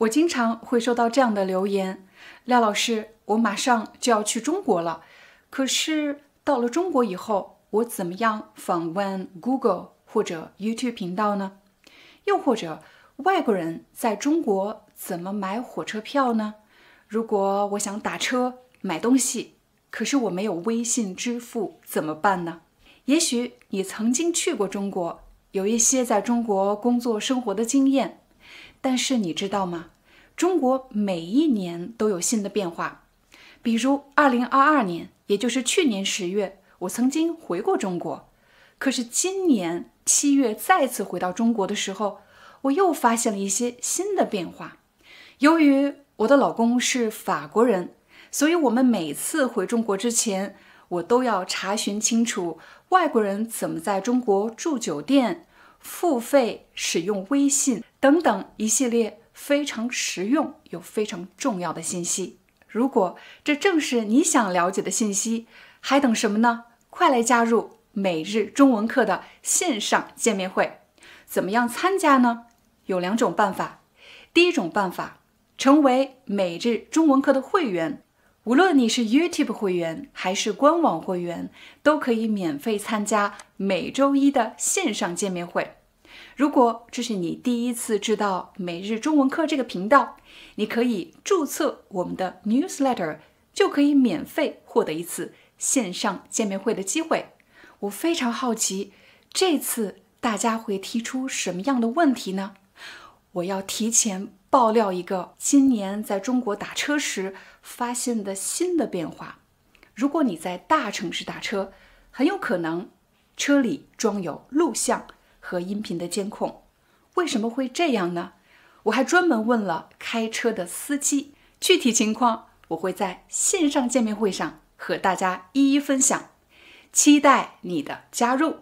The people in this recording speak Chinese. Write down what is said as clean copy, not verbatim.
我经常会收到这样的留言：廖老师，我马上就要去中国了，可是到了中国以后，我怎么样访问 Google 或者 YouTube 频道呢？又或者外国人在中国怎么买火车票呢？如果我想打车买东西，可是我没有微信支付怎么办呢？也许你曾经去过中国，有一些在中国工作生活的经验，但是你知道吗？中国每一年都有新的变化。比如2022年，也就是去年10月，我曾经回过中国，可是今年7月再次回到中国的时候，我又发现了一些新的变化。由于我的老公是法国人，所以我们每次回中国之前，我都要查询清楚外国人怎么在中国住酒店、付费、使用微信等等一系列非常实用又非常重要的信息。如果这正是你想了解的信息，还等什么呢？快来加入每日中文课的线上见面会。怎么样参加呢？有两种办法。第一种办法，成为每日中文课的会员。无论你是 YouTube 会员还是官网会员，都可以免费参加每周一的线上见面会。如果这是你第一次知道每日中文课这个频道，你可以注册我们的 Newsletter， 就可以免费获得一次线上见面会的机会。我非常好奇，这次大家会提出什么样的问题呢？我要提前爆料一个今年在中国打车时发现的新的变化。如果你在大城市打车，很有可能车里装有录像和音频的监控。为什么会这样呢？我还专门问了开车的司机，具体情况我会在线上见面会上和大家一一分享，期待你的加入。